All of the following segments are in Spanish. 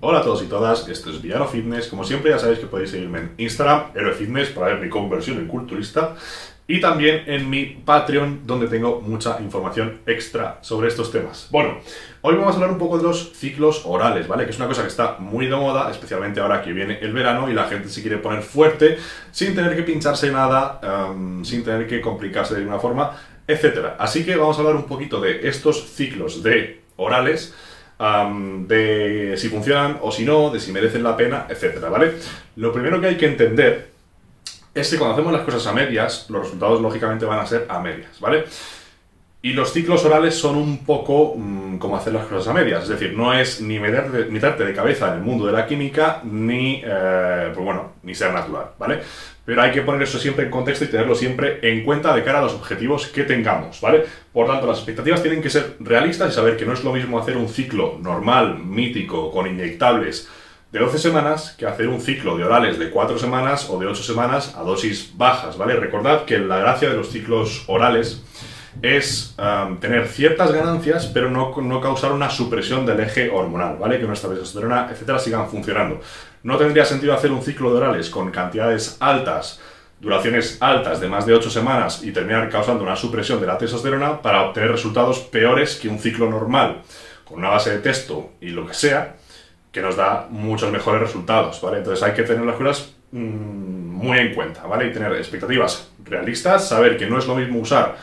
Hola a todos y todas, esto es Villano Fitness. Como siempre ya sabéis que podéis seguirme en Instagram, Héroe Fitness, para ver mi conversión en culturista. Y también en mi Patreon, donde tengo mucha información extra sobre estos temas. Bueno, hoy vamos a hablar un poco de los ciclos orales, ¿vale? Que es una cosa que está muy de moda, especialmente ahora que viene el verano y la gente se quiere poner fuerte sin tener que pincharse nada, sin tener que complicarse de ninguna forma, etc. Así que vamos a hablar un poquito de estos ciclos de orales, de si funcionan o si no, de si merecen la pena, etcétera, ¿vale? Lo primero que hay que entender es que cuando hacemos las cosas a medias, los resultados lógicamente van a ser a medias, ¿vale? Y los ciclos orales son un poco como hacer las cosas a medias, es decir, no es ni meterte de cabeza en el mundo de la química, ni, pues bueno, ni ser natural, ¿vale? Pero hay que poner eso siempre en contexto y tenerlo siempre en cuenta de cara a los objetivos que tengamos, ¿vale? Por tanto, las expectativas tienen que ser realistas y saber que no es lo mismo hacer un ciclo normal, mítico, con inyectables de 12 semanas, que hacer un ciclo de orales de 4 semanas o de 8 semanas a dosis bajas, ¿vale? Recordad que la gracia de los ciclos orales es tener ciertas ganancias, pero no causar una supresión del eje hormonal, ¿vale? Que nuestra testosterona, etcétera, sigan funcionando. No tendría sentido hacer un ciclo de orales con cantidades altas, duraciones altas de más de 8 semanas y terminar causando una supresión de la testosterona para obtener resultados peores que un ciclo normal, con una base de testo y lo que sea, que nos da muchos mejores resultados, ¿vale? Entonces hay que tener las cosas muy en cuenta, ¿vale? Y tener expectativas realistas, saber que no es lo mismo usar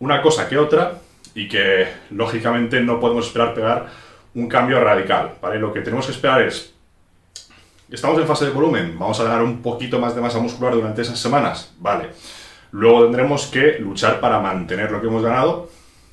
una cosa que otra y que, lógicamente, no podemos esperar pegar un cambio radical, ¿vale? Lo que tenemos que esperar es, estamos en fase de volumen, vamos a ganar un poquito más de masa muscular durante esas semanas, ¿vale? Luego tendremos que luchar para mantener lo que hemos ganado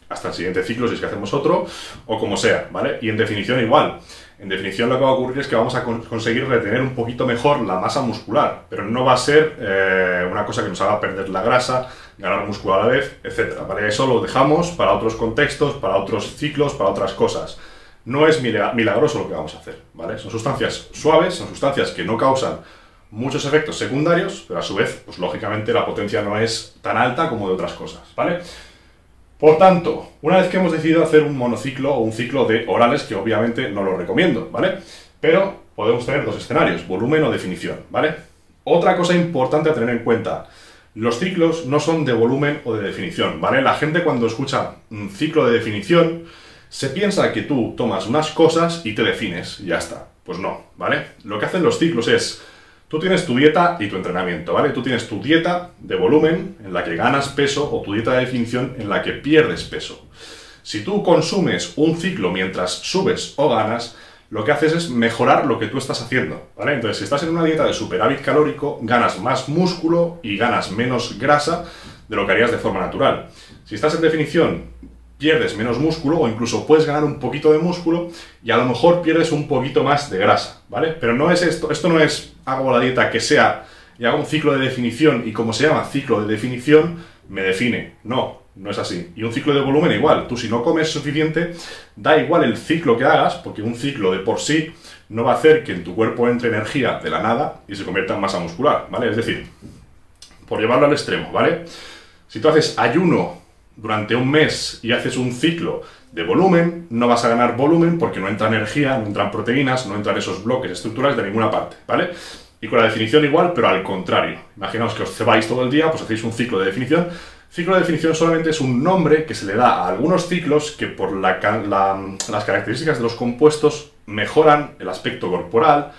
hasta el siguiente ciclo, si es que hacemos otro, o como sea, ¿vale? Y en definición igual. En definición lo que va a ocurrir es que vamos a conseguir retener un poquito mejor la masa muscular, pero no va a ser una cosa que nos haga perder la grasa, ganar músculo a la vez, etc. ¿Vale? Eso lo dejamos para otros contextos, para otros ciclos, para otras cosas. No es milagroso lo que vamos a hacer, ¿vale? Son sustancias suaves, son sustancias que no causan muchos efectos secundarios, pero a su vez, pues lógicamente la potencia no es tan alta como de otras cosas, ¿vale? Por tanto, una vez que hemos decidido hacer un monociclo o un ciclo de orales, que obviamente no lo recomiendo, ¿vale? Pero podemos tener dos escenarios, volumen o definición, ¿vale? Otra cosa importante a tener en cuenta, los ciclos no son de volumen o de definición, ¿vale? La gente cuando escucha un ciclo de definición, se piensa que tú tomas unas cosas y te defines, y ya está. Pues no, ¿vale? Lo que hacen los ciclos es, tú tienes tu dieta y tu entrenamiento, ¿vale? Tú tienes tu dieta de volumen en la que ganas peso o tu dieta de definición en la que pierdes peso. Si tú consumes un ciclo mientras subes o ganas, lo que haces es mejorar lo que tú estás haciendo, ¿vale? Entonces, si estás en una dieta de superávit calórico, ganas más músculo y ganas menos grasa de lo que harías de forma natural. Si estás en definición, pierdes menos músculo o incluso puedes ganar un poquito de músculo y a lo mejor pierdes un poquito más de grasa, ¿vale? Pero no es esto no es hago la dieta que sea y hago un ciclo de definición y como se llama ciclo de definición, me define. No, no es así. Y un ciclo de volumen igual. Tú si no comes suficiente, da igual el ciclo que hagas, porque un ciclo de por sí no va a hacer que en tu cuerpo entre energía de la nada y se convierta en masa muscular, ¿vale? Es decir, por llevarlo al extremo, ¿vale? Si tú haces ayuno durante un mes y haces un ciclo de volumen, no vas a ganar volumen porque no entra energía, no entran proteínas, no entran esos bloques estructurales de ninguna parte, ¿vale? Y con la definición igual, pero al contrario. Imaginaos que os cebáis todo el día, pues hacéis un ciclo de definición. Ciclo de definición solamente es un nombre que se le da a algunos ciclos que por las características de los compuestos mejoran el aspecto corporal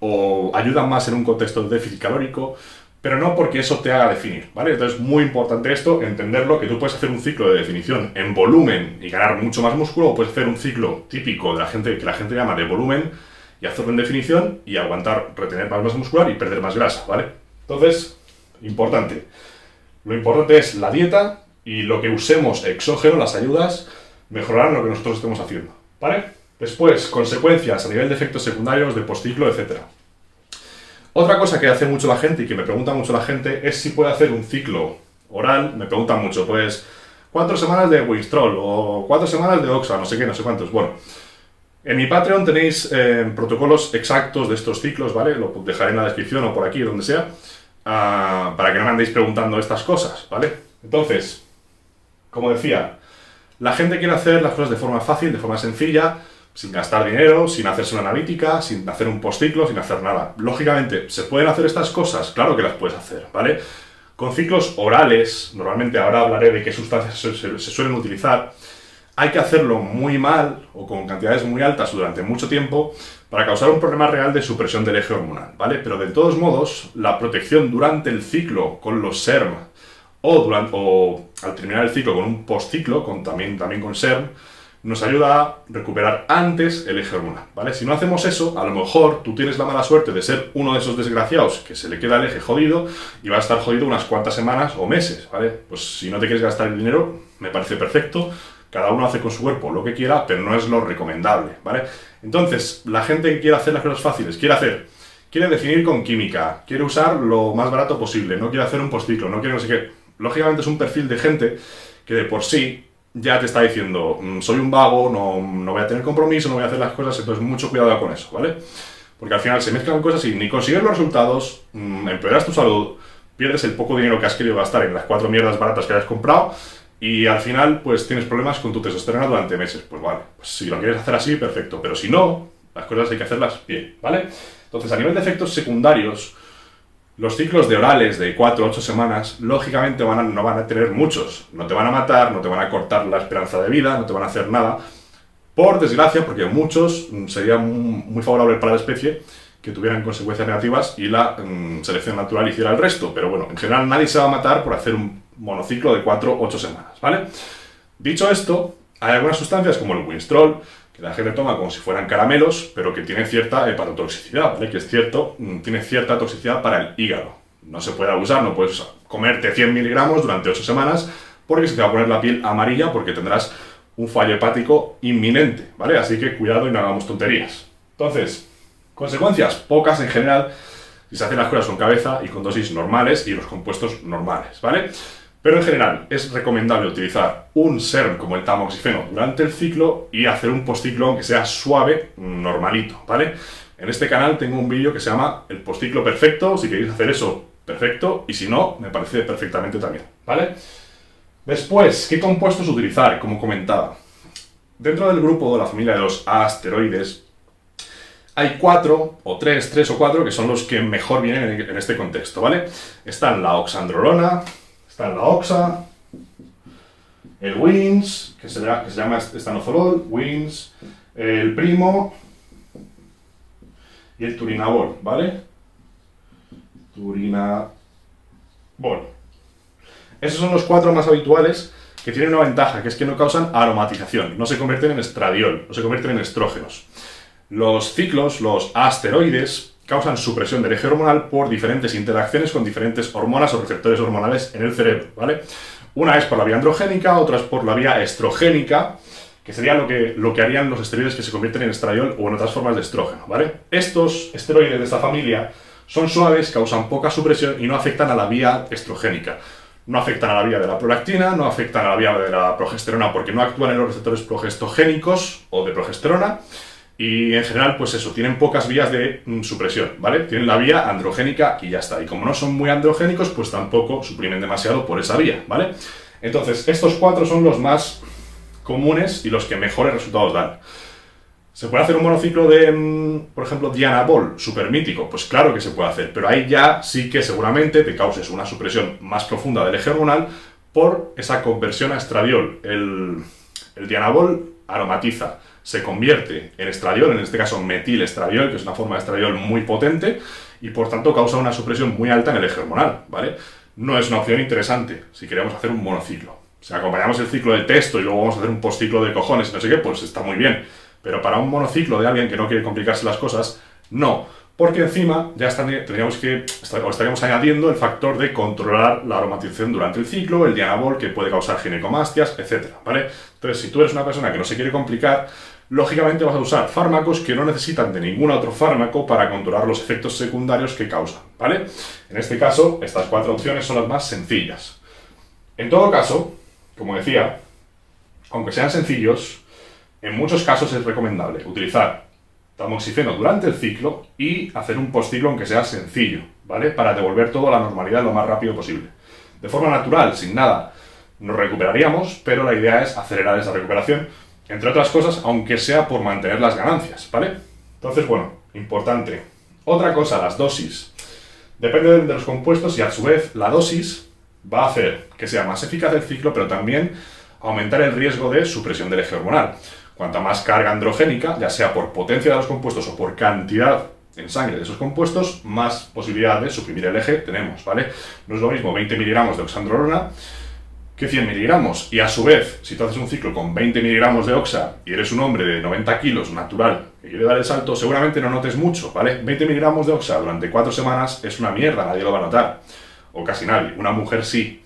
o ayudan más en un contexto de déficit calórico, pero no porque eso te haga definir, ¿vale? Entonces, muy importante esto, entenderlo, que tú puedes hacer un ciclo de definición en volumen y ganar mucho más músculo, o puedes hacer un ciclo típico de la gente que la gente llama de volumen y hacerlo en definición y aguantar, retener más masa muscular y perder más grasa, ¿vale? Entonces, importante. Lo importante es la dieta y lo que usemos exógeno, las ayudas, mejorarán lo que nosotros estemos haciendo, ¿vale? Después, consecuencias a nivel de efectos secundarios, de postciclo, etc. Otra cosa que hace mucho la gente y que me pregunta mucho la gente es si puede hacer un ciclo oral. Me preguntan mucho, pues, 4 semanas de winstrol o 4 semanas de Oxa, no sé qué, no sé cuántos. Bueno, en mi Patreon tenéis protocolos exactos de estos ciclos, ¿vale? Lo dejaré en la descripción o por aquí, donde sea, para que no me andéis preguntando estas cosas, ¿vale? Entonces, como decía, la gente quiere hacer las cosas de forma fácil, de forma sencilla, sin gastar dinero, sin hacerse una analítica, sin hacer un posticlo, sin hacer nada. Lógicamente, ¿se pueden hacer estas cosas? Claro que las puedes hacer, ¿vale? Con ciclos orales, normalmente ahora hablaré de qué sustancias se suelen utilizar, hay que hacerlo muy mal o con cantidades muy altas durante mucho tiempo para causar un problema real de supresión del eje hormonal, ¿vale? Pero de todos modos, la protección durante el ciclo con los SERM o al terminar el ciclo con un postciclo, también con SERM, nos ayuda a recuperar antes el eje hormonal, ¿vale? Si no hacemos eso, a lo mejor tú tienes la mala suerte de ser uno de esos desgraciados que se le queda el eje jodido y va a estar jodido unas cuantas semanas o meses, ¿vale? Pues si no te quieres gastar el dinero, me parece perfecto, cada uno hace con su cuerpo lo que quiera, pero no es lo recomendable, ¿vale? Entonces, la gente que quiere hacer las cosas fáciles, quiere definir con química, quiere usar lo más barato posible, no quiere hacer un postciclo, no quiere no sé qué. Lógicamente es un perfil de gente que de por sí ya te está diciendo, soy un vago, no voy a tener compromiso, no voy a hacer las cosas, entonces mucho cuidado con eso, ¿vale? Porque al final se mezclan cosas y ni consigues los resultados, empeoras tu salud, pierdes el poco dinero que has querido gastar en las cuatro mierdas baratas que hayas comprado y al final pues tienes problemas con tu testosterona durante meses. Pues vale, pues si lo quieres hacer así, perfecto, pero si no, las cosas hay que hacerlas bien, ¿vale? Entonces, a nivel de efectos secundarios, los ciclos de orales de 4 a 8 semanas, lógicamente no van a tener muchos. No te van a matar, no te van a cortar la esperanza de vida, no te van a hacer nada. Por desgracia, porque muchos sería muy favorable para la especie que tuvieran consecuencias negativas y la selección natural hiciera el resto. Pero bueno, en general nadie se va a matar por hacer un monociclo de 4 a 8 semanas, ¿vale? Dicho esto, hay algunas sustancias como el winstrol, la gente toma como si fueran caramelos, pero que tiene cierta hepatotoxicidad, ¿vale? Que es cierto, tiene cierta toxicidad para el hígado. No se puede abusar, no puedes comerte 100 miligramos durante 8 semanas porque se te va a poner la piel amarilla porque tendrás un fallo hepático inminente, ¿vale? Así que cuidado y no hagamos tonterías. Entonces, consecuencias, pocas en general, si se hacen las cosas con cabeza y con dosis normales y los compuestos normales, ¿vale? Pero en general es recomendable utilizar un SERM como el tamoxifeno durante el ciclo y hacer un postciclo, aunque sea suave, normalito, ¿vale? En este canal tengo un vídeo que se llama el postciclo perfecto, si queréis hacer eso, perfecto, y si no, me parece perfectamente también, ¿vale? Después, ¿qué compuestos utilizar? Como comentaba, dentro del grupo de la familia de los asteroides, hay 3 o 4 que son los que mejor vienen en este contexto, ¿vale? Están la oxandrolona, está la Oxa, el Wins, que se llama estanozolol, Wins, el Primo y el Turinabol, ¿vale? Turinabol. Esos son los 4 más habituales que tienen una ventaja, que es que no causan aromatización, no se convierten en estradiol, no se convierten en estrógenos. Los ciclos, los asteroides, causan supresión del eje hormonal por diferentes interacciones con diferentes hormonas o receptores hormonales en el cerebro, ¿vale? Una es por la vía androgénica, otra es por la vía estrogénica, que sería lo que harían los esteroides que se convierten en estradiol o en otras formas de estrógeno, ¿vale? Estos esteroides de esta familia son suaves, causan poca supresión y no afectan a la vía estrogénica. No afectan a la vía de la prolactina, no afectan a la vía de la progesterona porque no actúan en los receptores progestogénicos o de progesterona. Y en general, pues eso, tienen pocas vías de supresión, ¿vale? Tienen la vía androgénica y ya está. Y como no son muy androgénicos, pues tampoco suprimen demasiado por esa vía, ¿vale? Entonces, estos 4 son los más comunes y los que mejores resultados dan. ¿Se puede hacer un monociclo de, por ejemplo, dianabol, supermítico? Pues claro que se puede hacer, pero ahí ya sí que seguramente te causes una supresión más profunda del eje hormonal por esa conversión a estradiol. El dianabol aromatiza, se convierte en estradiol, en este caso metilestradiol, que es una forma de estradiol muy potente y por tanto causa una supresión muy alta en el eje hormonal, ¿vale? No es una opción interesante si queremos hacer un monociclo. Si acompañamos el ciclo de testo y luego vamos a hacer un postciclo de cojones y no sé qué, pues está muy bien. Pero para un monociclo de alguien que no quiere complicarse las cosas, no. Porque encima ya estaríamos añadiendo el factor de controlar la aromatización durante el ciclo, el dianabol que puede causar ginecomastias, etc., ¿vale? Entonces, si tú eres una persona que no se quiere complicar, lógicamente vas a usar fármacos que no necesitan de ningún otro fármaco para controlar los efectos secundarios que causan, ¿vale? En este caso, estas 4 opciones son las más sencillas. En todo caso, como decía, aunque sean sencillos, en muchos casos es recomendable utilizar tamoxifeno durante el ciclo y hacer un postciclo aunque sea sencillo, ¿vale? Para devolver todo a la normalidad lo más rápido posible. De forma natural, sin nada, nos recuperaríamos, pero la idea es acelerar esa recuperación entre otras cosas, aunque sea por mantener las ganancias, ¿vale? Entonces, bueno, importante. Otra cosa, las dosis. Depende de los compuestos y a su vez la dosis va a hacer que sea más eficaz el ciclo, pero también aumentar el riesgo de supresión del eje hormonal. Cuanta más carga androgénica, ya sea por potencia de los compuestos o por cantidad en sangre de esos compuestos, más posibilidad de suprimir el eje tenemos, ¿vale? No es lo mismo 20 miligramos de oxandrolona que 100 miligramos. Y a su vez, si tú haces un ciclo con 20 miligramos de oxa y eres un hombre de 90 kilos natural que quiere dar el salto, seguramente no notes mucho, ¿vale? 20 miligramos de oxa durante 4 semanas es una mierda, nadie lo va a notar. O casi nadie, una mujer sí.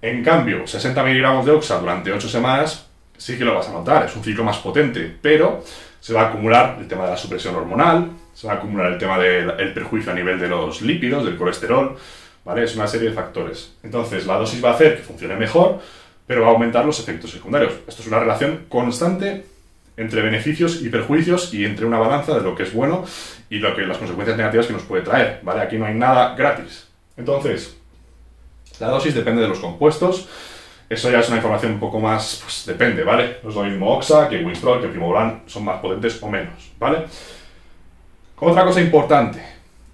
En cambio, 60 miligramos de oxa durante 8 semanas sí que lo vas a notar, es un ciclo más potente, pero se va a acumular el tema de la supresión hormonal, se va a acumular el tema del perjuicio a nivel de los lípidos, del colesterol, ¿vale? Es una serie de factores. Entonces, la dosis va a hacer que funcione mejor, pero va a aumentar los efectos secundarios. Esto es una relación constante entre beneficios y perjuicios y entre una balanza de lo que es bueno y lo que las consecuencias negativas que nos puede traer, ¿vale? Aquí no hay nada gratis. Entonces, la dosis depende de los compuestos. Eso ya es una información un poco más, pues depende, ¿vale? No es lo mismo Oxa, que Winstrol, que Primo, son más potentes o menos, ¿vale? Otra cosa importante,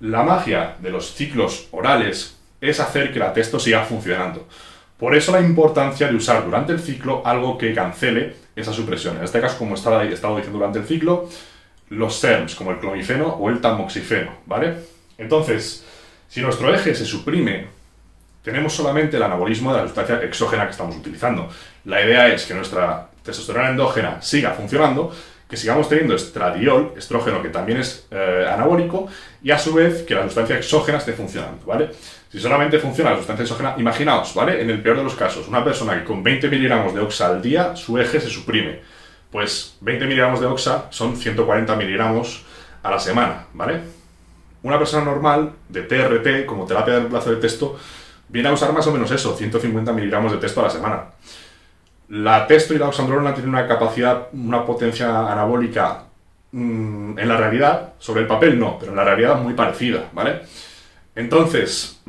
la magia de los ciclos orales es hacer que la testo siga funcionando. Por eso la importancia de usar durante el ciclo algo que cancele esa supresión. En este caso, como estaba diciendo durante el ciclo, los SERMs, como el clomifeno o el tamoxifeno, ¿vale? Entonces, si nuestro eje se suprime, tenemos solamente el anabolismo de la sustancia exógena que estamos utilizando. La idea es que nuestra testosterona endógena siga funcionando, que sigamos teniendo estradiol, estrógeno, que también es anabólico, y a su vez que la sustancia exógena esté funcionando, ¿vale? Si solamente funciona la sustancia exógena, imaginaos, ¿vale? En el peor de los casos, una persona que con 20 miligramos de oxa al día, su eje se suprime. Pues 20 miligramos de oxa son 140 miligramos a la semana, ¿vale? Una persona normal de TRT, como terapia de reemplazo de testo, viene a usar más o menos eso, 150 miligramos de testo a la semana. La testo y la oxandrolona tienen una capacidad, una potencia anabólica en la realidad, sobre el papel no, pero en la realidad muy parecida, ¿vale? Entonces,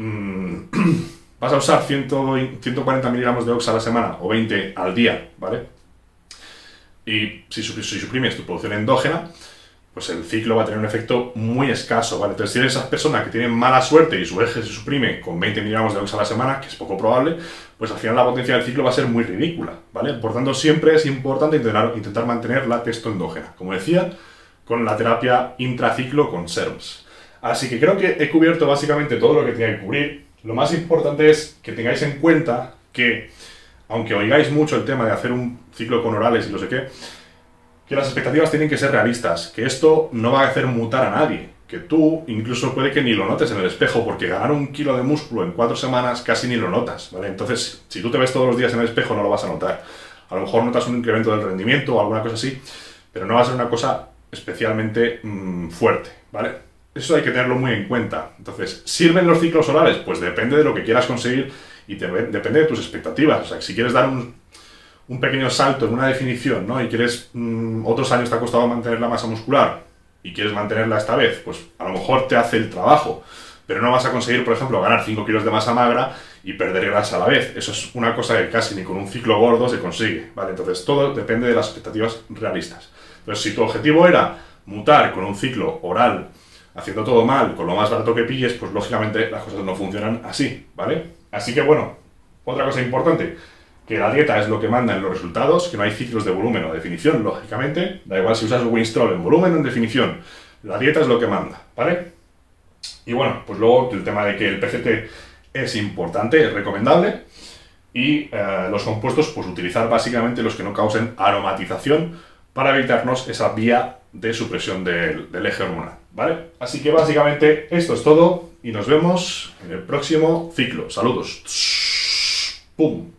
vas a usar 140 miligramos de oxa a la semana o 20 al día, ¿vale? Y si suprimes tu producción endógena, pues el ciclo va a tener un efecto muy escaso, ¿vale? Entonces, si eres esa persona que tiene mala suerte y su eje se suprime con 20 miligramos de oxa a la semana, que es poco probable, pues al final la potencia del ciclo va a ser muy ridícula, ¿vale? Por tanto, siempre es importante intentar mantener la testo endógena, como decía, con la terapia intraciclo con SERMs. Así que creo que he cubierto básicamente todo lo que tenía que cubrir. Lo más importante es que tengáis en cuenta que, aunque oigáis mucho el tema de hacer un ciclo con orales y no sé qué, que las expectativas tienen que ser realistas, que esto no va a hacer mutar a nadie, que tú incluso puede que ni lo notes en el espejo, porque ganar un kilo de músculo en 4 semanas casi ni lo notas, ¿vale? Entonces, si tú te ves todos los días en el espejo no lo vas a notar. A lo mejor notas un incremento del rendimiento o alguna cosa así, pero no va a ser una cosa especialmente fuerte, ¿vale? Eso hay que tenerlo muy en cuenta. Entonces, ¿sirven los ciclos orales? Pues depende de lo que quieras conseguir y depende de tus expectativas. O sea, si quieres dar un pequeño salto en una definición, ¿no? Y quieres, otros años te ha costado mantener la masa muscular y quieres mantenerla esta vez, pues a lo mejor te hace el trabajo, pero no vas a conseguir, por ejemplo, ganar 5 kilos de masa magra y perder grasa a la vez. Eso es una cosa que casi ni con un ciclo gordo se consigue, ¿vale? Entonces todo depende de las expectativas realistas. Entonces, si tu objetivo era mutar con un ciclo oral, haciendo todo mal, con lo más barato que pilles, pues lógicamente las cosas no funcionan así, ¿vale? Así que bueno, otra cosa importante, que la dieta es lo que manda en los resultados, que no hay ciclos de volumen o definición, lógicamente. Da igual si usas Winstrol en volumen o en definición. La dieta es lo que manda, ¿vale? Y bueno, pues luego el tema de que el PCT es importante, es recomendable. Y los compuestos, pues utilizar básicamente los que no causen aromatización para evitarnos esa vía de supresión del eje hormonal, ¿vale? Así que básicamente esto es todo y nos vemos en el próximo ciclo. Saludos. ¡Pum!